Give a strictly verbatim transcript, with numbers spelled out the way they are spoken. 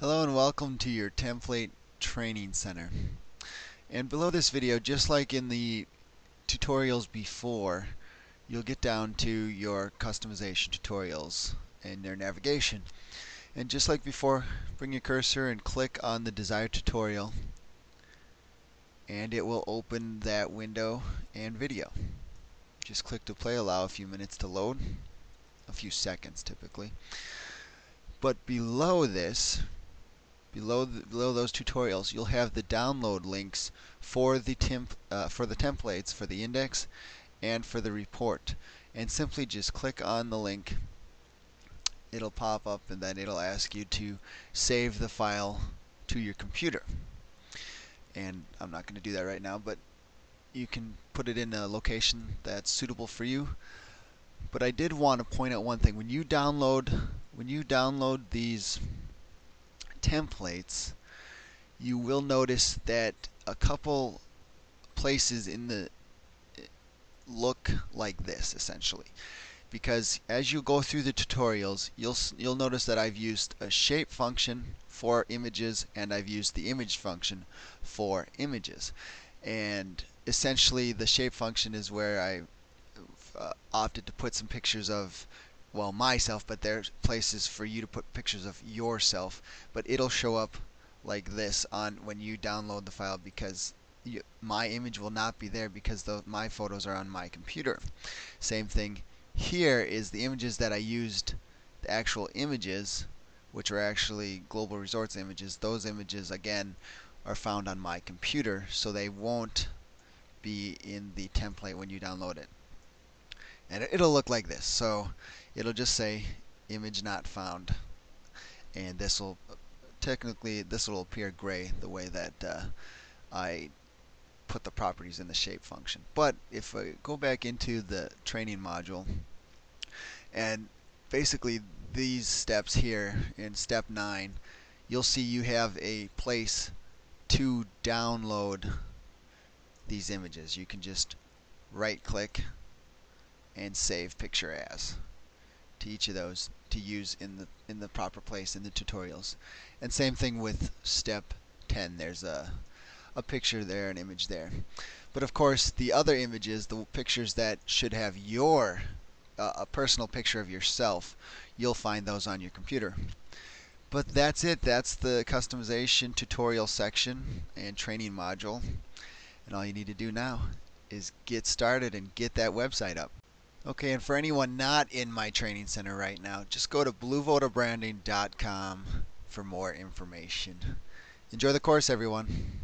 Hello and welcome to your Template Training Center. And below this video, just like in the tutorials before, you'll get down to your customization tutorials and their navigation. And just like before, bring your cursor and click on the desired tutorial, and it will open that window and video. Just click to play, allow a few minutes to load, a few seconds typically. But below this, Below, the, below those tutorials, you'll have the download links for the, temp, uh, for the templates, for the index, and for the report. And simply just click on the link. It'll pop up, and then it'll ask you to save the file to your computer. And I'm not going to do that right now, but you can put it in a location that's suitable for you. But I did want to point out one thing. When you download, when you download these templates, you will notice that a couple places in the look like this, essentially, because as you go through the tutorials, you'll you'll notice that I've used a shape function for images, and I've used the image function for images. And essentially, the shape function is where I uh, opted to put some pictures of, well, myself, but there's places for you to put pictures of yourself, but it'll show up like this on when you download the file, because you, my image will not be there because the, my photos are on my computer. Same thing here is the images that I used, the actual images, which are actually Global Resorts images. Those images, again, are found on my computer, so they won't be in the template when you download it. And it'll look like this. So it'll just say image not found, and this will technically this will appear gray the way that uh, I put the properties in the shape function. But if I go back into the training module, and basically these steps here in step nine, you'll see you have a place to download these images. You can just right click and save picture as to each of those to use in the in the proper place in the tutorials. And same thing with step ten. There's a a picture there, an image there. But of course, the other images, the pictures that should have your uh, a personal picture of yourself, you'll find those on your computer. But that's it. That's the customization tutorial section and training module. And all you need to do now is get started and get that website up. Okay, and for anyone not in my training center right now, just go to blue voda branding dot com for more information. Enjoy the course, everyone.